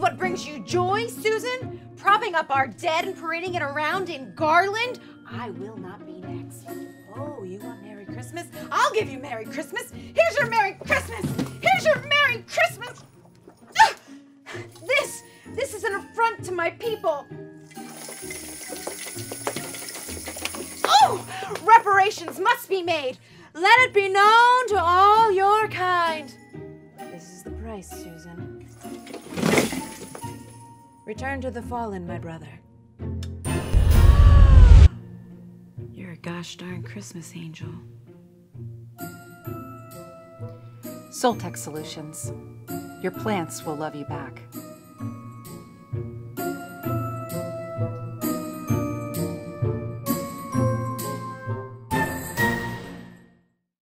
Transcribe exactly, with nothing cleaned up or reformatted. what brings you joy, Susan? Propping up our dead and parading it around in garland? I will not be next. Oh, you want Merry Christmas? I'll give you Merry Christmas. Here's your Merry Christmas. Here's your Merry Christmas. Ah! This, this is an affront to my people. Oh, reparations must be made. Let it be known to all your kind. This is the price, Susan. Return to the fallen, my brother. You're a gosh darn Christmas angel. Soltech Solutions. Your plants will love you back.